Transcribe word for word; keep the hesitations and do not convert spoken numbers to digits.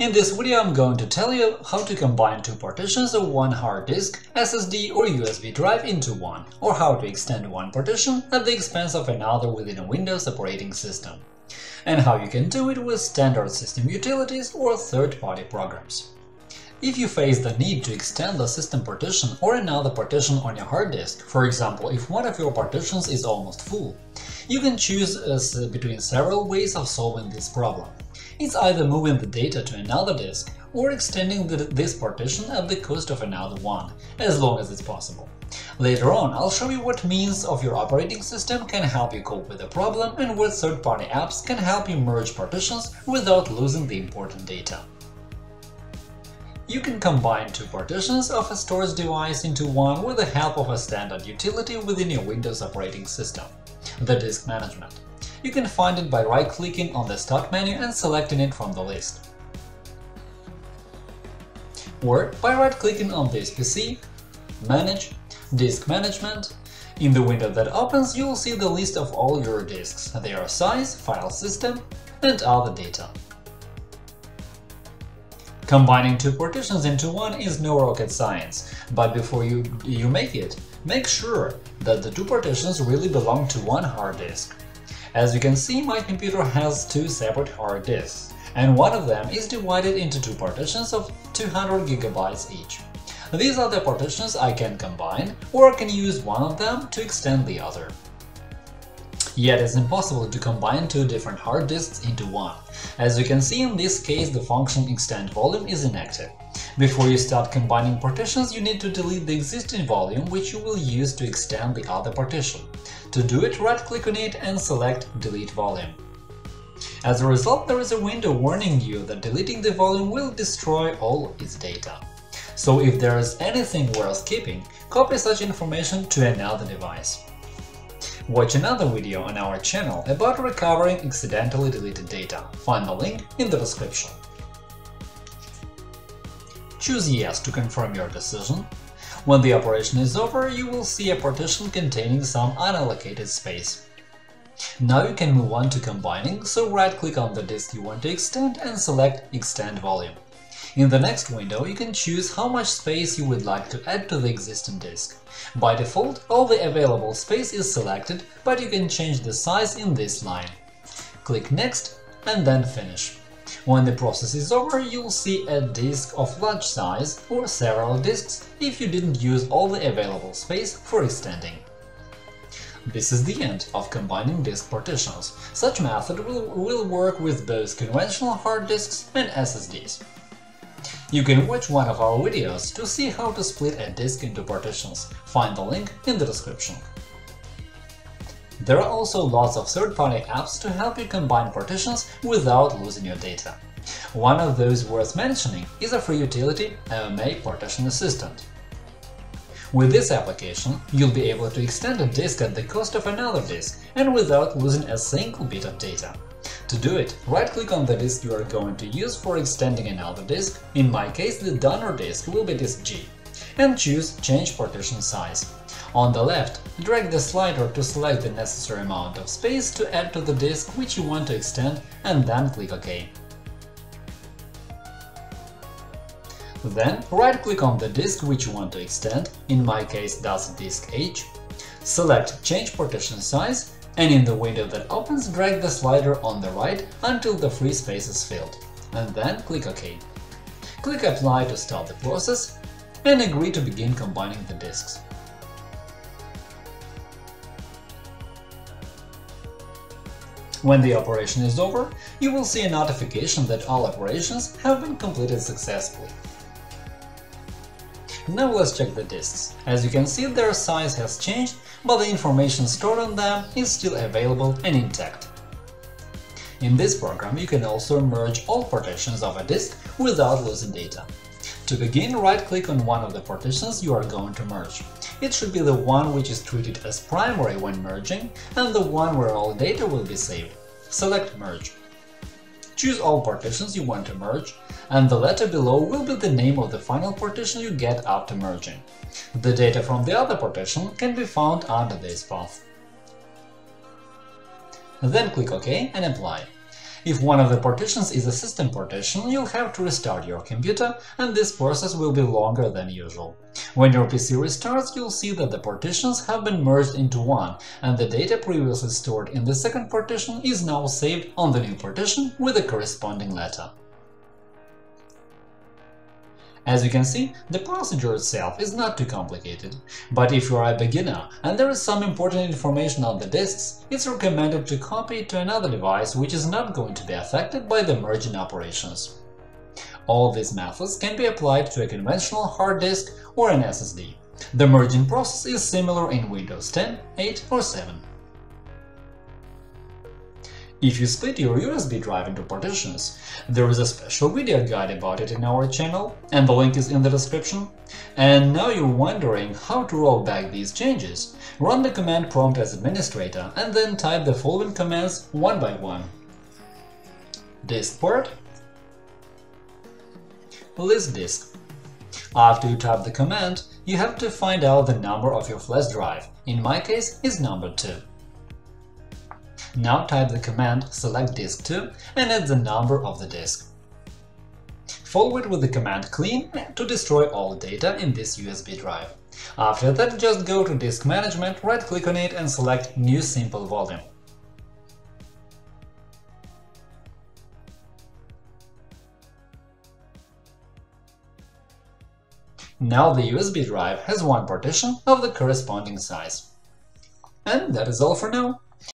In this video I'm going to tell you how to combine two partitions of one hard disk, S S D or U S B drive into one, or how to extend one partition at the expense of another within a Windows operating system, and how you can do it with standard system utilities or third-party programs. If you face the need to extend the system partition or another partition on your hard disk, for example, if one of your partitions is almost full, you can choose uh, between several ways of solving this problem. It's either moving the data to another disk or extending the, this partition at the cost of another one, as long as it's possible. Later on, I'll show you what means of your operating system can help you cope with the problem and what third-party apps can help you merge partitions without losing the important data. You can combine two partitions of a storage device into one with the help of a standard utility within your Windows operating system – the disk management. You can find it by right-clicking on the Start menu and selecting it from the list, or by right-clicking on this P C, Manage, Disk Management. In the window that opens, you will see the list of all your disks, their size, file system, and other data. Combining two partitions into one is no rocket science, but before you, you make it, make sure that the two partitions really belong to one hard disk. As you can see, my computer has two separate hard disks, and one of them is divided into two partitions of two hundred gigabytes each. These are the partitions I can combine, or I can use one of them to extend the other. Yet it's impossible to combine two different hard disks into one. As you can see, in this case the function ExtendVolume is inactive. Before you start combining partitions, you need to delete the existing volume which you will use to extend the other partition. To do it, right-click on it and select Delete Volume. As a result, there is a window warning you that deleting the volume will destroy all its data. So if there is anything worth keeping, copy such information to another device. Watch another video on our channel about recovering accidentally deleted data. Find the link in the description. Choose Yes to confirm your decision. When the operation is over, you will see a partition containing some unallocated space. Now you can move on to combining, so right-click on the disk you want to extend and select Extend Volume. In the next window, you can choose how much space you would like to add to the existing disk. By default, all the available space is selected, but you can change the size in this line. Click Next and then Finish. When the process is over, you'll see a disk of large size or several disks if you didn't use all the available space for extending. This is the end of combining disk partitions. Such method will, will work with both conventional hard disks and S S Ds. You can watch one of our videos to see how to split a disk into partitions. Find the link in the description. There are also lots of third-party apps to help you combine partitions without losing your data. One of those worth mentioning is a free utility, AOMEI Partition Assistant. With this application, you'll be able to extend a disk at the cost of another disk and without losing a single bit of data. To do it, right-click on the disk you are going to use for extending another disk, in my case the donor disk will be disk G, and choose Change Partition Size. On the left, drag the slider to select the necessary amount of space to add to the disk which you want to extend, and then click OK. Then right-click on the disk which you want to extend, in my case that's disk H, select Change Partition Size, and in the window that opens, drag the slider on the right until the free space is filled, and then click OK. Click Apply to start the process, and agree to begin combining the disks. When the operation is over, you will see a notification that all operations have been completed successfully. Now let's check the disks. As you can see, their size has changed, but the information stored on them is still available and intact. In this program you can also merge all partitions of a disk without losing data. To begin, right-click on one of the partitions you are going to merge. It should be the one which is treated as primary when merging and the one where all data will be saved. Select Merge. Choose all partitions you want to merge, and the letter below will be the name of the final partition you get after merging. The data from the other partition can be found under this path. Then click OK and Apply. If one of the partitions is a system partition, you'll have to restart your computer, and this process will be longer than usual. When your P C restarts, you'll see that the partitions have been merged into one, and the data previously stored in the second partition is now saved on the new partition with the corresponding letter. As you can see, the procedure itself is not too complicated, but if you are a beginner and there is some important information on the disks, it's recommended to copy it to another device which is not going to be affected by the merging operations. All these methods can be applied to a conventional hard disk or an S S D. The merging process is similar in Windows ten, eight or seven. If you split your U S B drive into partitions, there is a special video guide about it in our channel, and the link is in the description. And now you're wondering how to roll back these changes. Run the command prompt as administrator and then type the following commands one by one. Diskpart, list disk. After you type the command, you have to find out the number of your flash drive. In my case, it's number two. Now type the command select disk two and add the number of the disk. Follow it with the command clean to destroy all data in this U S B drive. After that, just go to Disk Management, right-click on it and select New Simple Volume. Now the U S B drive has one partition of the corresponding size. And that is all for now.